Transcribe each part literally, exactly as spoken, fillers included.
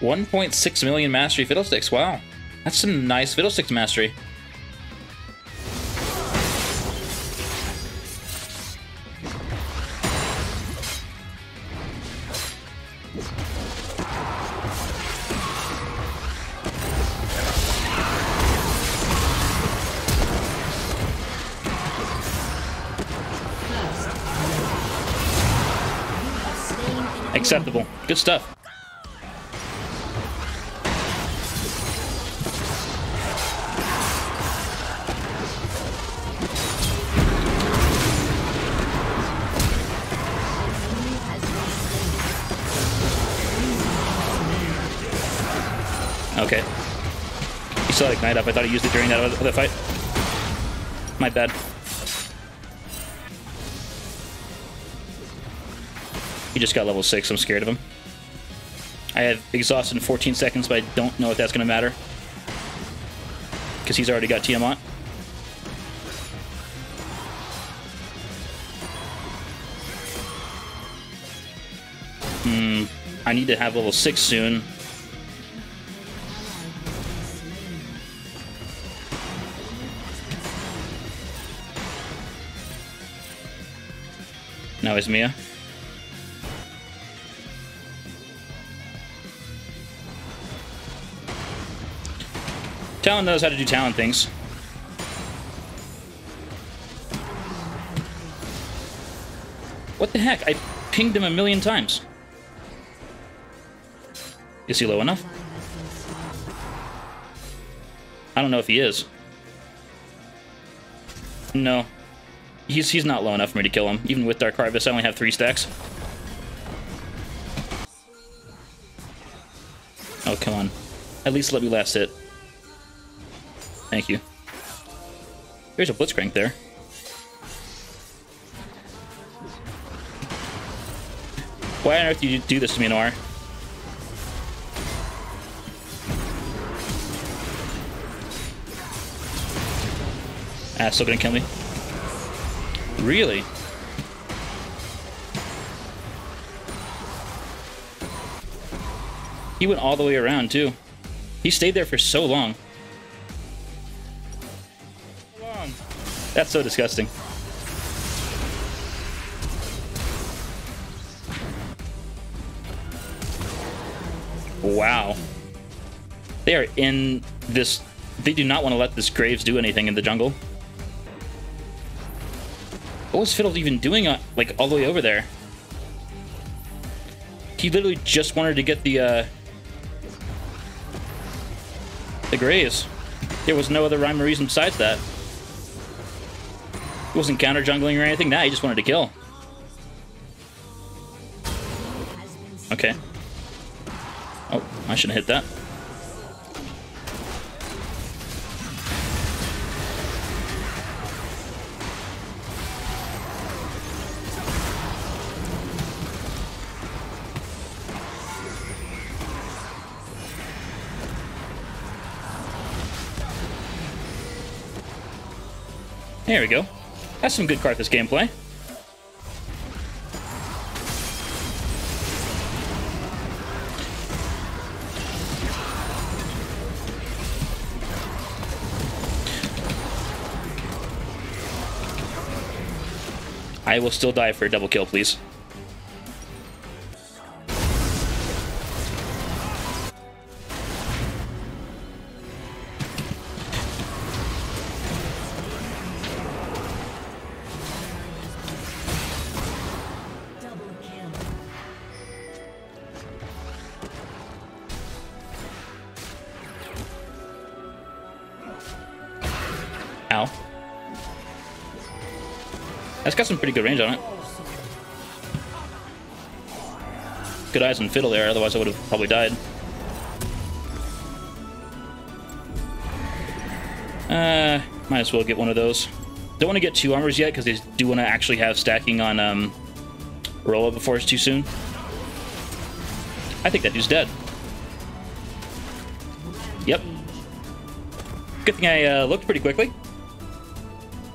one point six million mastery Fiddlesticks. Wow. That's some nice Fiddlesticks mastery. Acceptable. Good stuff. Okay. He still had Ignite up. I thought he used it during that other fight. My bad. He just got level six, I'm scared of him. I have Exhaust in fourteen seconds, but I don't know if that's going to matter. Because he's already got Tiamat. Hmm. I need to have level six soon. Now is Mia. Talon knows how to do Talon things. What the heck? I pinged him a million times. Is he low enough? I don't know if he is. No. He's, he's not low enough for me to kill him. Even with Dark Harvest, I only have three stacks. Oh, come on. At least let me last hit. Thank you. There's a Blitzcrank there. Why on earth do you do this to me, Noir? Ah, still gonna kill me. Really? He went all the way around, too. He stayed there for so long. That's so disgusting. Wow. They are in this... They do not want to let this Graves do anything in the jungle. What was Fiddles even doing, uh, like, all the way over there? He literally just wanted to get the, uh... the Graves. There was no other rhyme or reason besides that. He wasn't counter jungling or anything. Nah, he just wanted to kill. Okay. Oh, I shouldn't hit that. There we go. That's some good Karthus gameplay. I will still die for a double kill, please. Ow. That's got some pretty good range on it. Good eyes and fiddle there, otherwise I would have probably died. Uh, might as well get one of those. Don't want to get two armors yet, because they do want to actually have stacking on um, Rolla before it's too soon. I think that dude's dead. Yep. Good thing I uh, looked pretty quickly.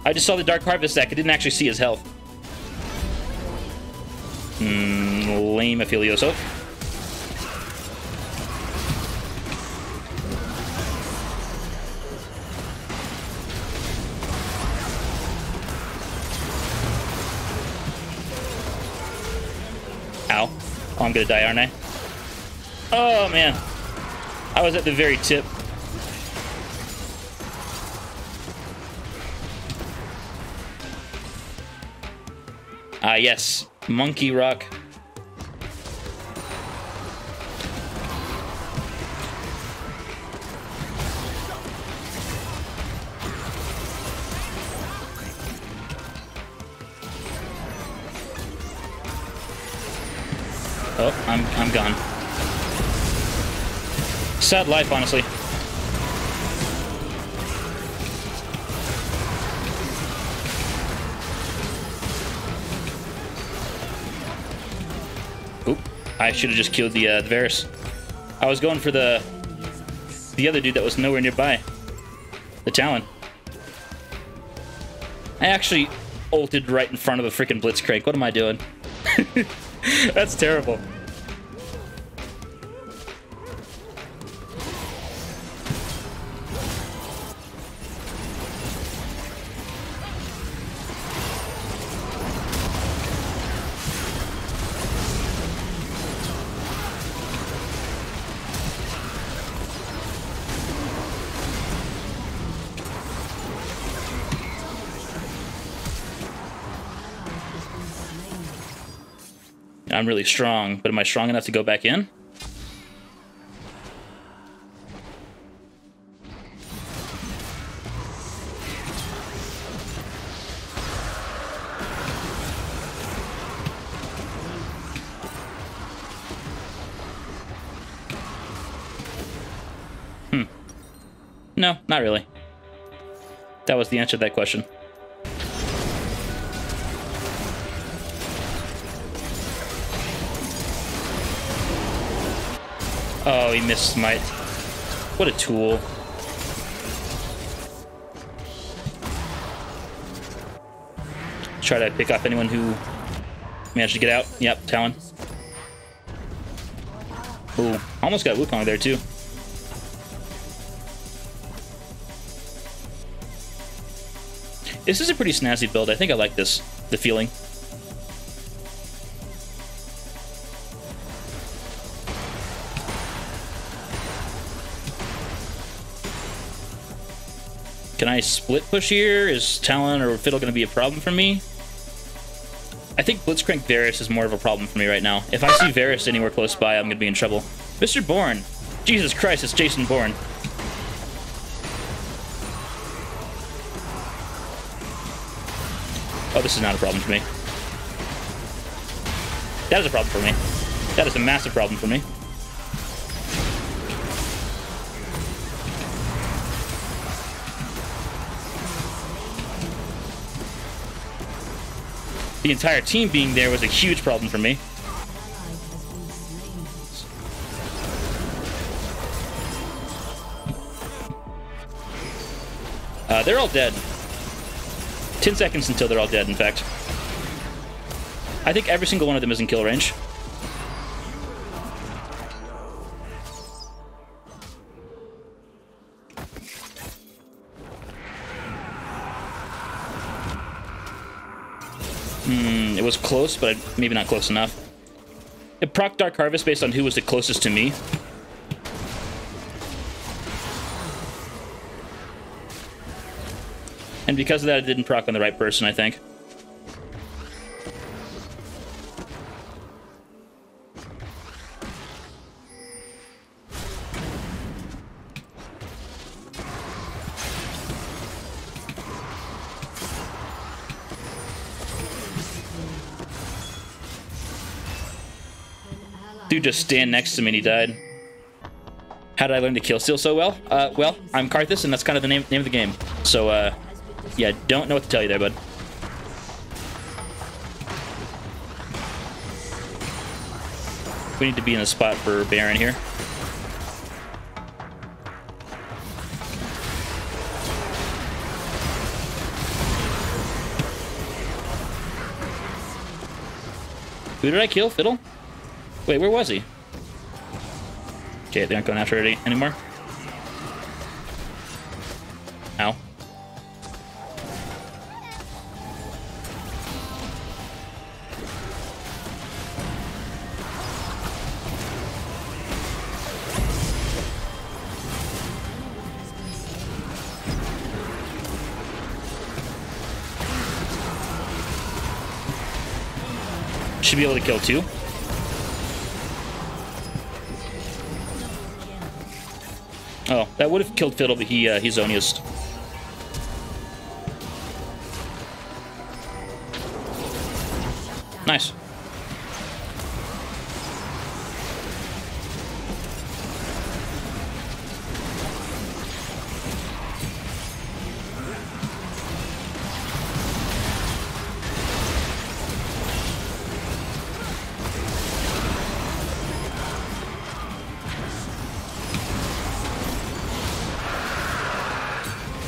I just saw the Dark Harvest stack. I didn't actually see his health. Hmm, lame Aphelios. Oh, I'm gonna die, aren't I? Oh, man. I was at the very tip. Ah, yes. Monkey Rock. Oh, I'm, I'm gone. Sad life, honestly. Oop. I should have just killed the, uh, the Varus. I was going for the the other dude that was nowhere nearby. The Talon. I actually ulted right in front of a freaking Blitzcrank. What am I doing? That's terrible. I'm really strong, but am I strong enough to go back in? Hmm. No, not really. That was the answer to that question. Oh, he missed smite. What a tool. Try to pick off anyone who managed to get out. Yep, Talon. Ooh, almost got Wukong there, too. This is a pretty snazzy build. I think I like this, the feeling. Can I split push here? Is Talon or Fiddle going to be a problem for me? I think Blitzcrank Varus is more of a problem for me right now. If I see Varus anywhere close by, I'm going to be in trouble. Mister Bourne! Jesus Christ, it's Jason Bourne. Oh, this is not a problem for me. That is a problem for me. That is a massive problem for me. The entire team being there was a huge problem for me. Uh, they're all dead. Ten seconds until they're all dead, in fact. I think every single one of them is in kill range. Hmm, it was close, but maybe not close enough. It proc Dark Harvest based on who was the closest to me. And because of that, it didn't proc on the right person, I think. Dude just stand next to me and he died. How did I learn to kill steal so well? Uh, well, I'm Karthus, and that's kind of the name, name of the game. So, uh, yeah, don't know what to tell you there, bud. We need to be in a spot for Baron here. Who did I kill? Fiddle? Wait, where was he? Okay, they aren't going after it anymore. Ow. Should be able to kill two. Oh, that would have killed Fiddle, but he, uh, he's Zhonya's. Nice.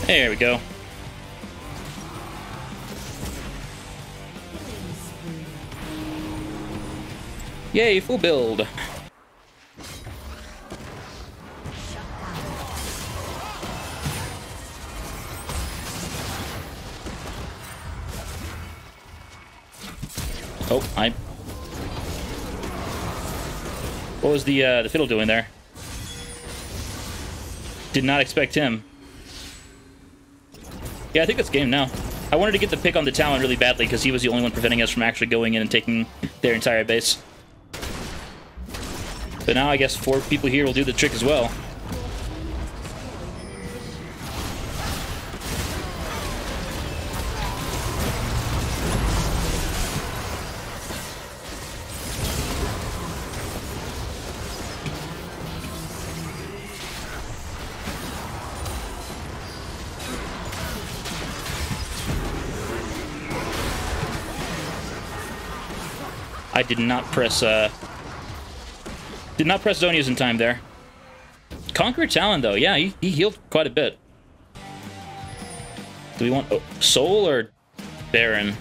There we go. Yay, full build. Oh, I... What was the, uh, the Fiddle doing there? Did not expect him. Yeah, I think it's game now. I wanted to get the pick on the Talon really badly because he was the only one preventing us from actually going in and taking their entire base. But now I guess four people here will do the trick as well. I did not press, uh... Did not press Zhonya's in time there. Conqueror Talon, though. Yeah, he, he healed quite a bit. Do we want oh, Soul or Baron?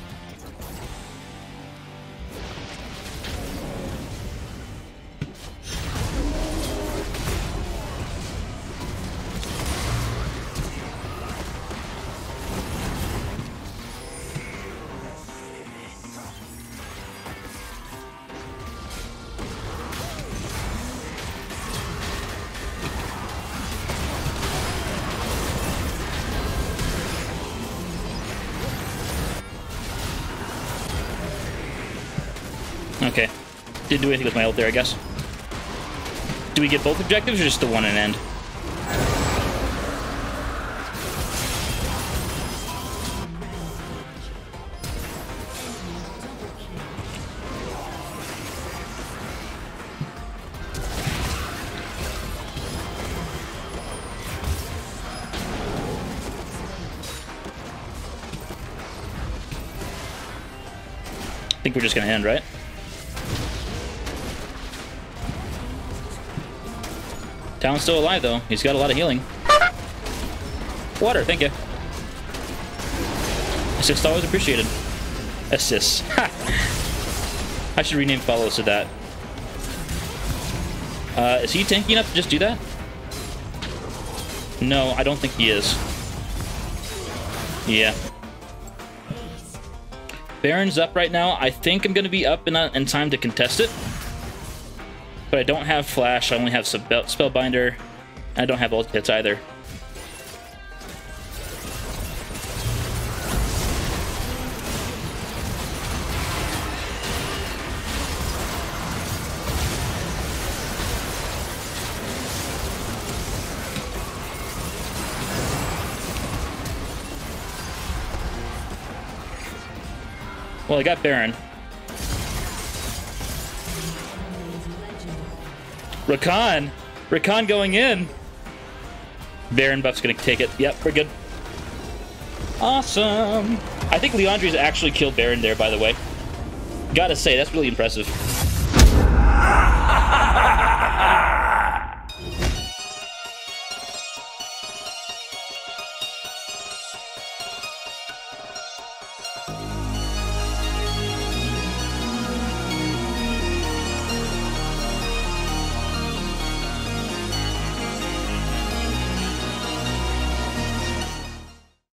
Okay. Didn't do anything with my ult there, I guess. Do we get both objectives or just the one and end? I think we're just gonna end, right? Talon's still alive, though. He's got a lot of healing. Water, thank you. Assist always appreciated. Assist. Ha! I should rename follows to that. Uh, is he tanky enough to just do that? No, I don't think he is. Yeah. Baron's up right now. I think I'm going to be up in, uh, in time to contest it. But I don't have Flash, I only have Spellbinder, and I don't have ult hits either. Well, I got Baron. Rakan! Rakan going in! Baron buff's gonna take it. Yep, we're good. Awesome! I think Leandre's actually killed Baron there, by the way. Gotta say, that's really impressive.